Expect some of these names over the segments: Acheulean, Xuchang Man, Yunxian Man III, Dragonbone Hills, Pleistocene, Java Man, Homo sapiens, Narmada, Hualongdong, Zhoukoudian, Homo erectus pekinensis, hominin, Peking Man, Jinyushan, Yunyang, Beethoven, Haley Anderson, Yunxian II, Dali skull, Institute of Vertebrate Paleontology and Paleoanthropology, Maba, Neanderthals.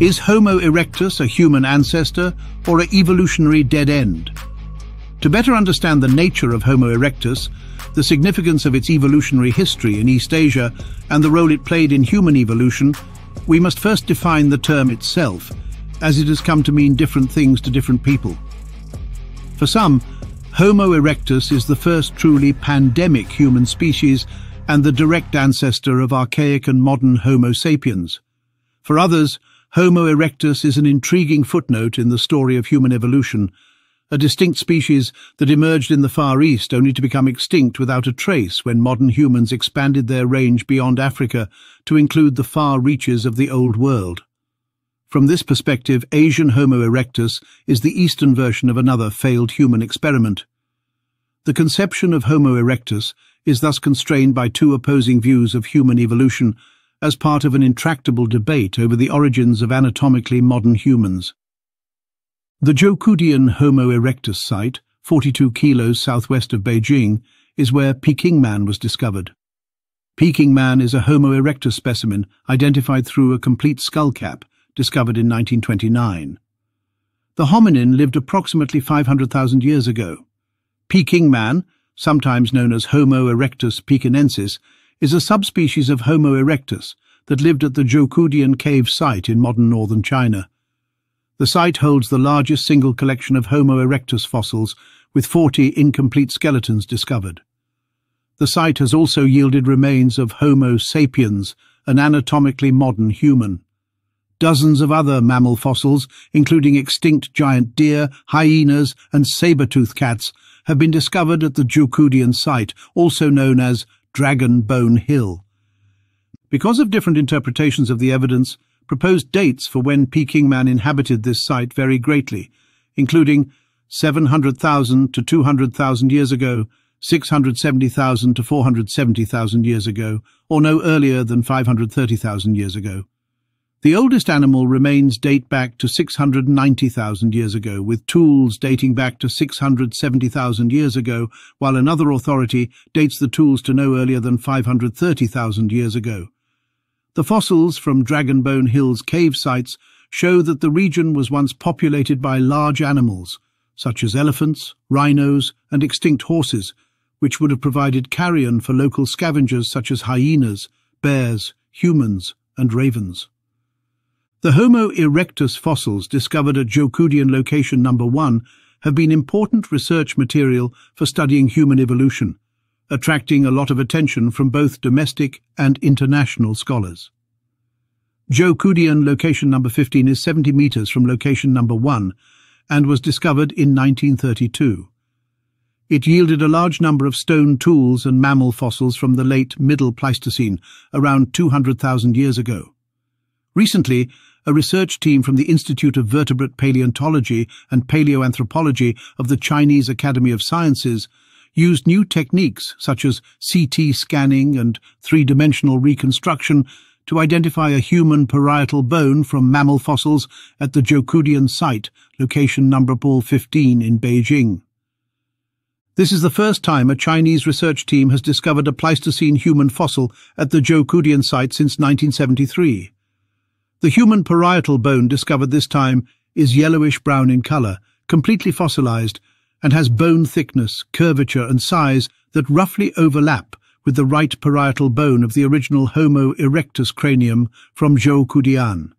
Is Homo erectus a human ancestor or an evolutionary dead end? To better understand the nature of Homo erectus, the significance of its evolutionary history in East Asia, and the role it played in human evolution, we must first define the term itself, as it has come to mean different things to different people. For some, Homo erectus is the first truly pandemic human species and the direct ancestor of archaic and modern Homo sapiens. For others, Homo erectus is an intriguing footnote in the story of human evolution, a distinct species that emerged in the Far East only to become extinct without a trace when modern humans expanded their range beyond Africa to include the far reaches of the Old World. From this perspective, Asian Homo erectus is the Eastern version of another failed human experiment. The conception of Homo erectus is thus constrained by two opposing views of human evolution as part of an intractable debate over the origins of anatomically modern humans. The Zhoukoudian Homo erectus site, 42 kilos southwest of Beijing, is where Peking Man was discovered. Peking Man is a Homo erectus specimen identified through a complete skull cap, discovered in 1929. The hominin lived approximately 500,000 years ago. Peking Man, sometimes known as Homo erectus pekinensis, is a subspecies of Homo erectus that lived at the Zhoukoudian cave site in modern northern China. The site holds the largest single collection of Homo erectus fossils, with 40 incomplete skeletons discovered. The site has also yielded remains of Homo sapiens, an anatomically modern human. Dozens of other mammal fossils, including extinct giant deer, hyenas, and saber-toothed cats, have been discovered at the Zhoukoudian site, also known as Dragonbone Hill. Because of different interpretations of the evidence, proposed dates for when Peking Man inhabited this site vary greatly, including 700,000 to 200,000 years ago, 670,000 to 470,000 years ago, or no earlier than 530,000 years ago. The oldest animal remains date back to 690,000 years ago, with tools dating back to 670,000 years ago, while another authority dates the tools to no earlier than 530,000 years ago. The fossils from Dragonbone Hills cave sites show that the region was once populated by large animals, such as elephants, rhinos, and extinct horses, which would have provided carrion for local scavengers such as hyenas, bears, humans, and ravens. The Homo erectus fossils discovered at Zhoukoudian location number 1 have been important research material for studying human evolution, attracting a lot of attention from both domestic and international scholars. Zhoukoudian location number 15 is 70 meters from location number 1 and was discovered in 1932. It yielded a large number of stone tools and mammal fossils from the late Middle Pleistocene, around 200,000 years ago. Recently, a research team from the Institute of Vertebrate Paleontology and Paleoanthropology of the Chinese Academy of Sciences used new techniques such as CT scanning and three-dimensional reconstruction to identify a human parietal bone from mammal fossils at the Zhoukoudian site, location number 15 in Beijing. This is the first time a Chinese research team has discovered a Pleistocene human fossil at the Zhoukoudian site since 1973. The human parietal bone discovered this time is yellowish-brown in color, completely fossilized, and has bone thickness, curvature, and size that roughly overlap with the right parietal bone of the original Homo erectus cranium from Zhoukoudian.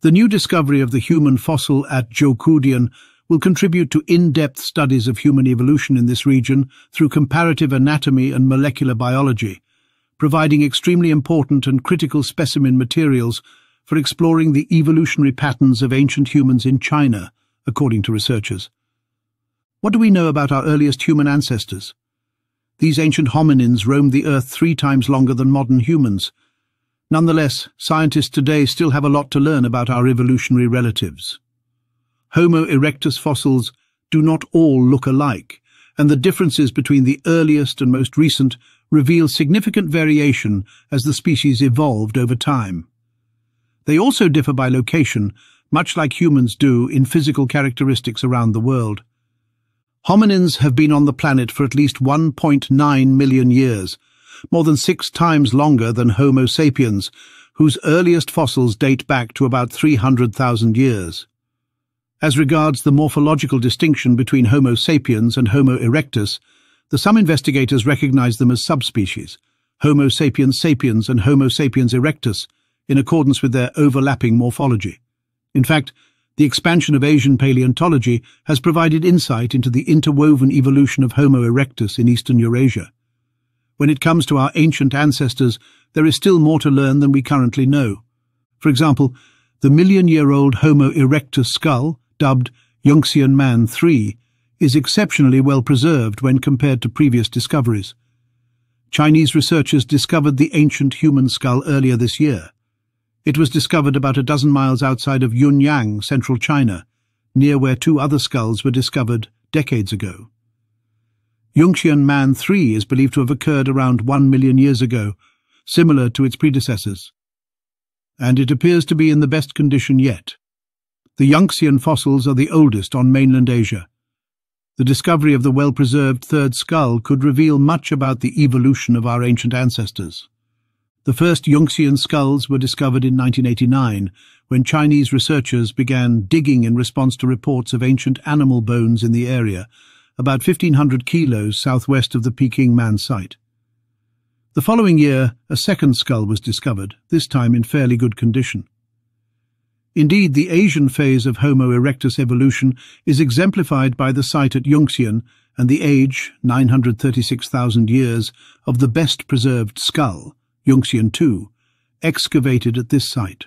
The new discovery of the human fossil at Zhoukoudian will contribute to in-depth studies of human evolution in this region through comparative anatomy and molecular biology, providing extremely important and critical specimen materials for exploring the evolutionary patterns of ancient humans in China, according to researchers. What do we know about our earliest human ancestors? These ancient hominins roamed the earth 3 times longer than modern humans. Nonetheless, scientists today still have a lot to learn about our evolutionary relatives. Homo erectus fossils do not all look alike, and the differences between the earliest and most recent reveal significant variation as the species evolved over time. They also differ by location, much like humans do in physical characteristics around the world. Hominins have been on the planet for at least 1.9 million years, more than 6 times longer than Homo sapiens, whose earliest fossils date back to about 300,000 years. As regards the morphological distinction between Homo sapiens and Homo erectus, some investigators recognize them as subspecies, Homo sapiens sapiens and Homo sapiens erectus, in accordance with their overlapping morphology. In fact, the expansion of Asian paleontology has provided insight into the interwoven evolution of Homo erectus in eastern Eurasia. When it comes to our ancient ancestors, there is still more to learn than we currently know. For example, the million-year-old Homo erectus skull, dubbed Yunxian Man III, is exceptionally well preserved when compared to previous discoveries. Chinese researchers discovered the ancient human skull earlier this year. It was discovered about a dozen miles outside of Yunyang, central China, near where two other skulls were discovered decades ago. Yunxian Man III is believed to have occurred around 1 million years ago, similar to its predecessors, and it appears to be in the best condition yet. The Yunxian fossils are the oldest on mainland Asia. The discovery of the well-preserved third skull could reveal much about the evolution of our ancient ancestors. The first Yunxian skulls were discovered in 1989, when Chinese researchers began digging in response to reports of ancient animal bones in the area, about 1,500 kilos southwest of the Peking Man site. The following year, a second skull was discovered, this time in fairly good condition. Indeed, the Asian phase of Homo erectus evolution is exemplified by the site at Yunxian and the age, 936,000 years, of the best-preserved skull, Yunxian II, excavated at this site.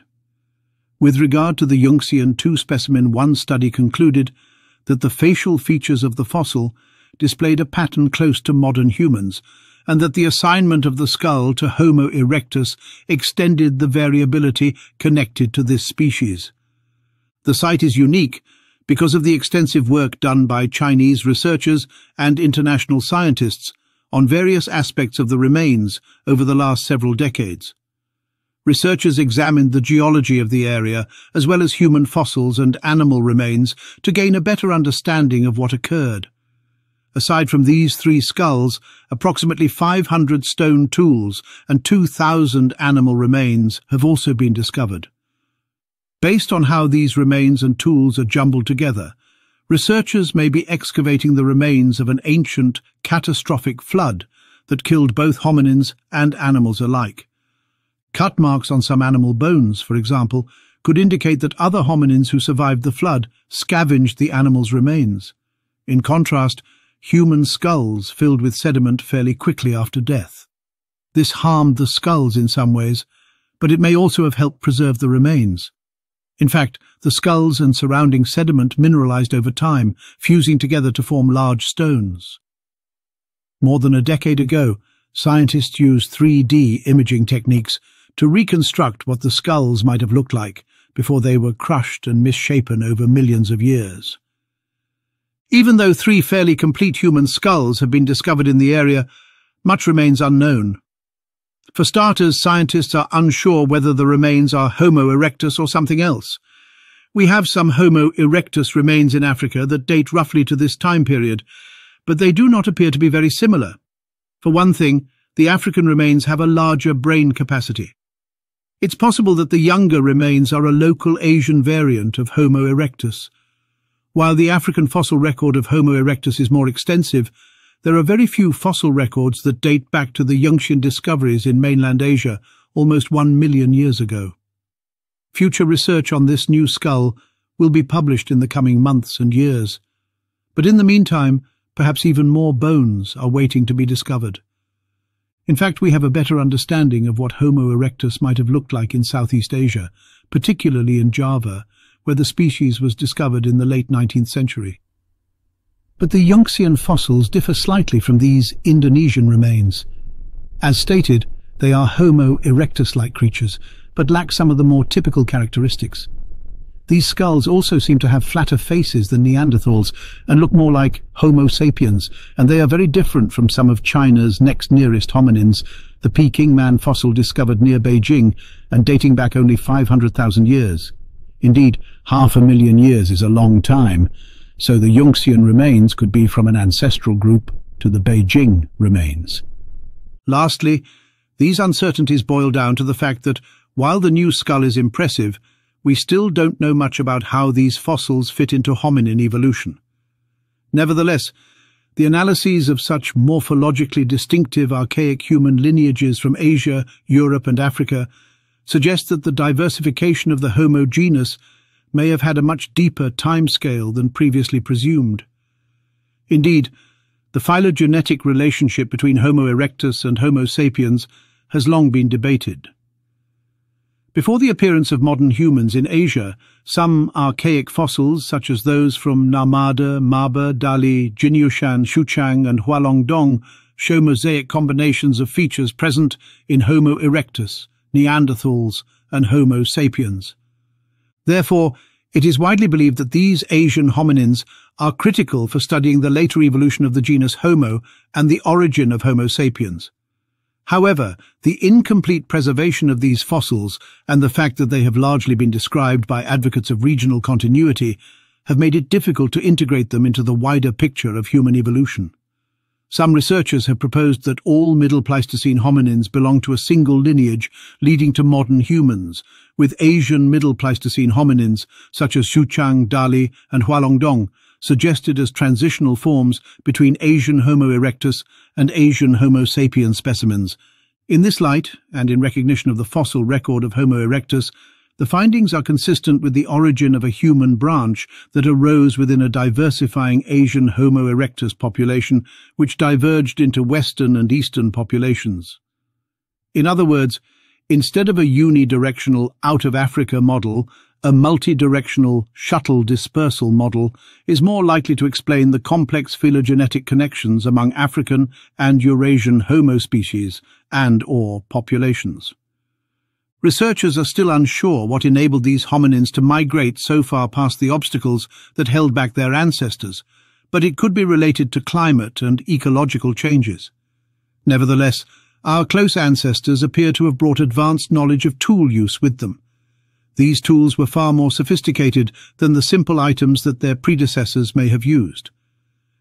With regard to the Yunxian II specimen, one study concluded that the facial features of the fossil displayed a pattern close to modern humans, and that the assignment of the skull to Homo erectus extended the variability connected to this species. The site is unique because of the extensive work done by Chinese researchers and international scientists on various aspects of the remains over the last several decades. Researchers examined the geology of the area as well as human fossils and animal remains to gain a better understanding of what occurred. Aside from these three skulls, approximately 500 stone tools and 2,000 animal remains have also been discovered. Based on how these remains and tools are jumbled together, researchers may be excavating the remains of an ancient, catastrophic flood that killed both hominins and animals alike. Cut marks on some animal bones, for example, could indicate that other hominins who survived the flood scavenged the animals' remains. In contrast, human skulls filled with sediment fairly quickly after death. This harmed the skulls in some ways, but it may also have helped preserve the remains. In fact, the skulls and surrounding sediment mineralized over time, fusing together to form large stones. More than a decade ago, scientists used 3D imaging techniques to reconstruct what the skulls might have looked like before they were crushed and misshapen over millions of years. Even though three fairly complete human skulls have been discovered in the area, much remains unknown. For starters, scientists are unsure whether the remains are Homo erectus or something else. We have some Homo erectus remains in Africa that date roughly to this time period, but they do not appear to be very similar. For one thing, the African remains have a larger brain capacity. It's possible that the younger remains are a local Asian variant of Homo erectus. While the African fossil record of Homo erectus is more extensive, there are very few fossil records that date back to the Yunxian discoveries in mainland Asia almost 1 million years ago. Future research on this new skull will be published in the coming months and years, but in the meantime, perhaps even more bones are waiting to be discovered. In fact, we have a better understanding of what Homo erectus might have looked like in Southeast Asia, particularly in Java, where the species was discovered in the late 19th century. But the Yunxian fossils differ slightly from these Indonesian remains. As stated, they are Homo erectus-like creatures, but lack some of the more typical characteristics. These skulls also seem to have flatter faces than Neanderthals and look more like Homo sapiens, and they are very different from some of China's next nearest hominins, the Peking Man fossil discovered near Beijing and dating back only 500,000 years. Indeed, 500,000 years is a long time, so the Yunxian remains could be from an ancestral group to the Beijing remains. Lastly, these uncertainties boil down to the fact that While the new skull is impressive, we still don't know much about how these fossils fit into hominin evolution. Nevertheless, the analyses of such morphologically distinctive archaic human lineages from Asia, Europe and Africa suggest that the diversification of the Homo genus may have had a much deeper timescale than previously presumed. Indeed, the phylogenetic relationship between Homo erectus and Homo sapiens has long been debated. Before the appearance of modern humans in Asia, some archaic fossils, such as those from Narmada, Maba, Dali, Jinyushan, Xuchang and Hualongdong, show mosaic combinations of features present in Homo erectus, Neanderthals and Homo sapiens. Therefore, it is widely believed that these Asian hominins are critical for studying the later evolution of the genus Homo and the origin of Homo sapiens. However, the incomplete preservation of these fossils and the fact that they have largely been described by advocates of regional continuity have made it difficult to integrate them into the wider picture of human evolution. Some researchers have proposed that all Middle Pleistocene hominins belong to a single lineage leading to modern humans, with Asian Middle Pleistocene hominins such as Xuchang, Dali and Hualongdong suggested as transitional forms between Asian Homo erectus and Asian Homo sapiens specimens. In this light, and in recognition of the fossil record of Homo erectus, the findings are consistent with the origin of a human branch that arose within a diversifying Asian Homo erectus population, which diverged into Western and Eastern populations. In other words, instead of a unidirectional out-of-Africa model, a multidirectional shuttle dispersal model is more likely to explain the complex phylogenetic connections among African and Eurasian Homo species and/or populations. Researchers are still unsure what enabled these hominins to migrate so far past the obstacles that held back their ancestors, but it could be related to climate and ecological changes. Nevertheless, our close ancestors appear to have brought advanced knowledge of tool use with them. These tools were far more sophisticated than the simple items that their predecessors may have used.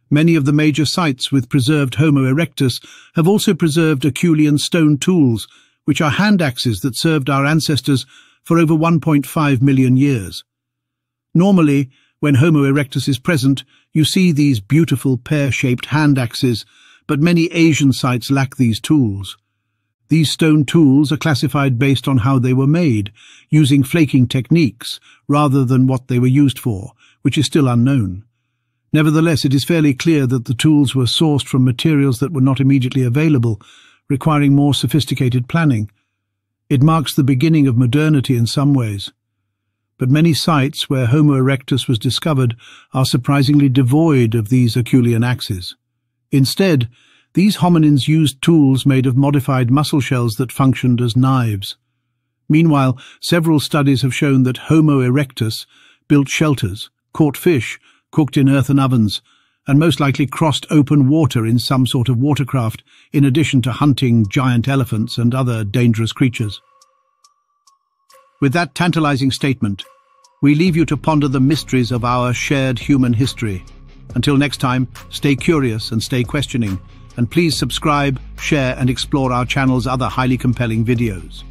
Many of the major sites with preserved Homo erectus have also preserved Acheulean stone tools, which are hand axes that served our ancestors for over 1.5 million years. Normally, when Homo erectus is present, you see these beautiful pear-shaped hand axes, but many Asian sites lack these tools. These stone tools are classified based on how they were made, using flaking techniques rather than what they were used for, which is still unknown. Nevertheless, it is fairly clear that the tools were sourced from materials that were not immediately available, requiring more sophisticated planning. It marks the beginning of modernity in some ways. But many sites where Homo erectus was discovered are surprisingly devoid of these Acheulean axes. Instead, these hominins used tools made of modified mussel shells that functioned as knives. Meanwhile, several studies have shown that Homo erectus built shelters, caught fish, cooked in earthen ovens, and most likely crossed open water in some sort of watercraft, in addition to hunting giant elephants and other dangerous creatures. With that tantalizing statement, we leave you to ponder the mysteries of our shared human history. Until next time, stay curious and stay questioning. And please subscribe, share, and explore our channel's other highly compelling videos.